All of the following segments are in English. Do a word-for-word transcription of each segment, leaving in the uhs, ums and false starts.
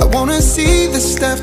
I wanna see the stuff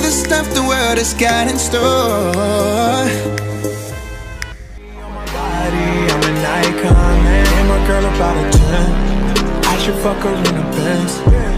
the stuff the world has got in store. On my body, I'm an icon. Man, my girl about a ten. I should fuck her in a Benz.